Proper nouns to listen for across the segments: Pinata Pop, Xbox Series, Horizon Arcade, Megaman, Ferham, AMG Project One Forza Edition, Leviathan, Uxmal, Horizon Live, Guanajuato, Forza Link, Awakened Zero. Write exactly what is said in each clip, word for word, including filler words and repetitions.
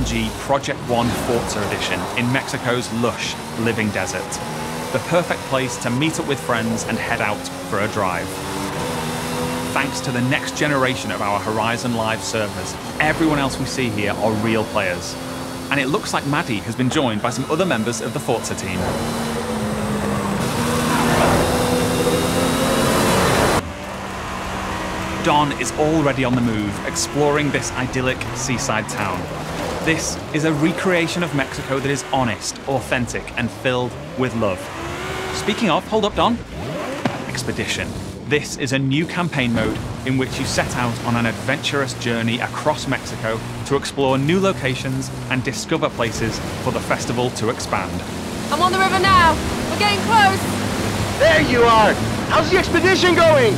A M G Project One Forza Edition in Mexico's lush living desert. The perfect place to meet up with friends and head out for a drive. Thanks to the next generation of our Horizon Live servers, everyone else we see here are real players. And it looks like Maddie has been joined by some other members of the Forza team. Don is already on the move, exploring this idyllic seaside town. This is a recreation of Mexico that is honest, authentic, and filled with love. Speaking of, hold up, Don. Expedition. This is a new campaign mode in which you set out on an adventurous journey across Mexico to explore new locations and discover places for the festival to expand. I'm on the river now. We're getting close. There you are. How's the expedition going?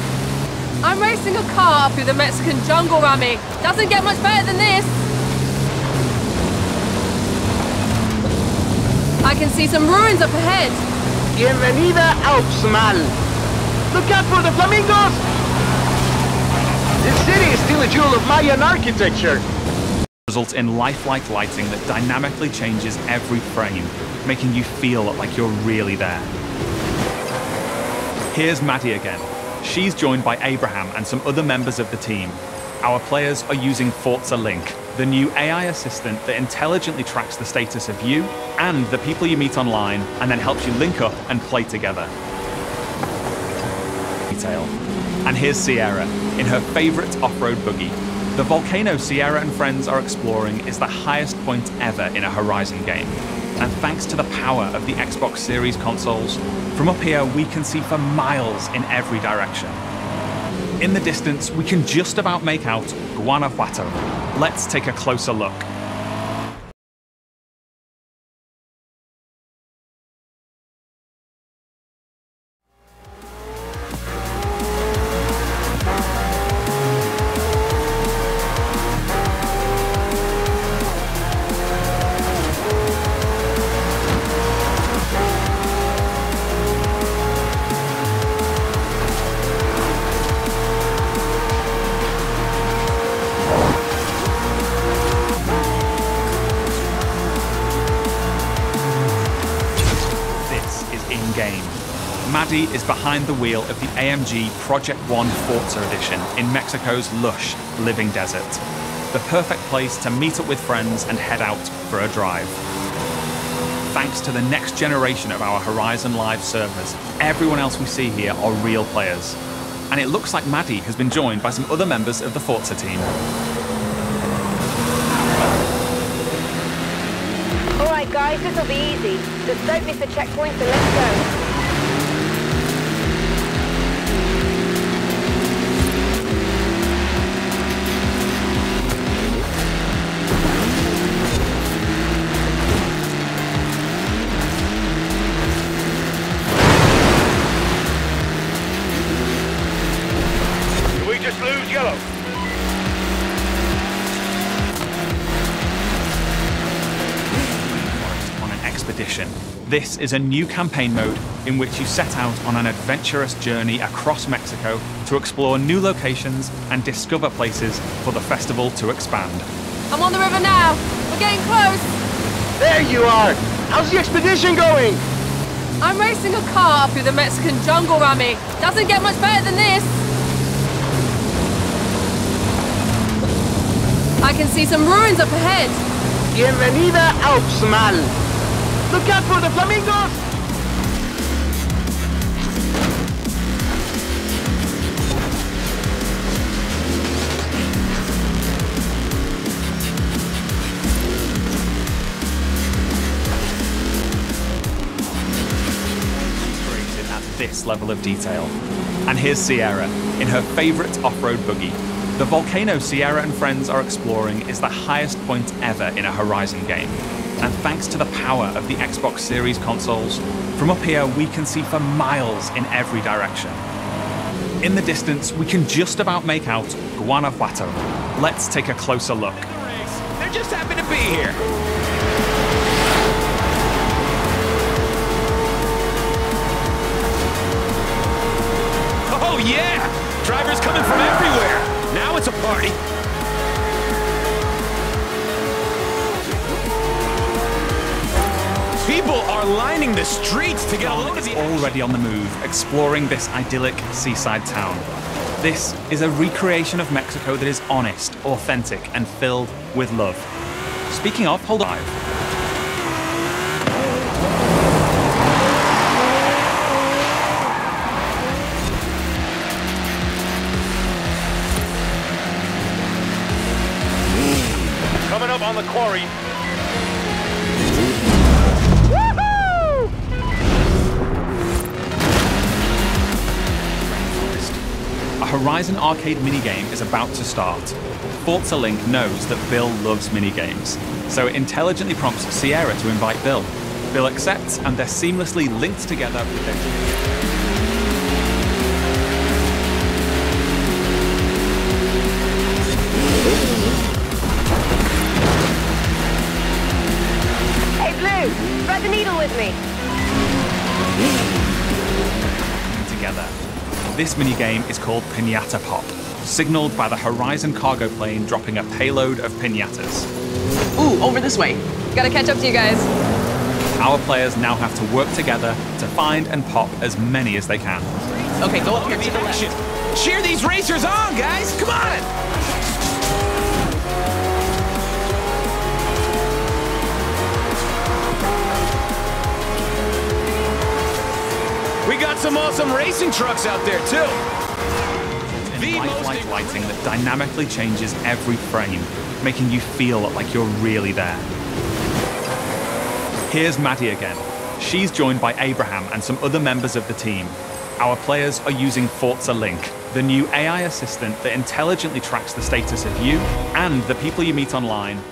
I'm racing a car through the Mexican jungle, Rami. Doesn't get much better than this. I can see some ruins up ahead. Bienvenida a Uxmal. Look out for the flamingos! This city is still a jewel of Mayan architecture. Results in lifelike lighting that dynamically changes every frame, making you feel like you're really there. Here's Maddie again. She's joined by Abraham and some other members of the team. Our players are using Forza Link, the new A I assistant that intelligently tracks the status of you and the people you meet online and then helps you link up and play together. Detail. And here's Sierra in her favorite off-road buggy. The volcano Sierra and friends are exploring is the highest point ever in a Horizon game. And thanks to the power of the Xbox Series consoles, from up here we can see for miles in every direction. In the distance, we can just about make out Guanajuato. Let's take a closer look. Game. Maddie is behind the wheel of the A M G Project One Forza Edition in Mexico's lush living desert. The perfect place to meet up with friends and head out for a drive. Thanks to the next generation of our Horizon Live servers, everyone else we see here are real players. And it looks like Maddie has been joined by some other members of the Forza team. Guys, this'll be easy. Just don't miss the checkpoints and let's go. Did we just lose yellow? Expedition. This is a new campaign mode in which you set out on an adventurous journey across Mexico to explore new locations and discover places for the festival to expand. I'm on the river now. We're getting close. There you are. How's the expedition going? I'm racing a car through the Mexican jungle, Rami. Doesn't get much better than this. I can see some ruins up ahead. Bienvenida a Uxmal. Look out for the flamingos! Created at this level of detail. And here's Sierra in her favorite off-road buggy. The volcano Sierra and friends are exploring is the highest point ever in a Horizon game. And thanks to the power of the Xbox Series consoles, from up here we can see for miles in every direction. In the distance, we can just about make out Guanajuato. Let's take a closer look. They're just happy to be here. Oh yeah! Drivers coming from everywhere. Now it's a party. People are lining the streets to get a load of the action. Already on the move, exploring this idyllic seaside town. This is a recreation of Mexico that is honest, authentic, and filled with love. Speaking of, hold on. Coming up on the quarry. Horizon Arcade minigame is about to start. Forza Link knows that Bill loves minigames, so it intelligently prompts Sierra to invite Bill. Bill accepts, and they're seamlessly linked together. Hey Blue, thread the needle with me. Together. This minigame is called Pinata Pop, signalled by the Horizon cargo plane dropping a payload of pinatas. Ooh, over this way. Gotta catch up to you guys. Our players now have to work together to find and pop as many as they can. Okay, go up here to the left. Cheer these racers on, guys! Come on! We got some awesome racing trucks out there, too. The lifelike lighting that dynamically changes every frame, making you feel like you're really there. Here's Maddie again. She's joined by Abraham and some other members of the team. Our players are using Forza Link, the new A I assistant that intelligently tracks the status of you and the people you meet online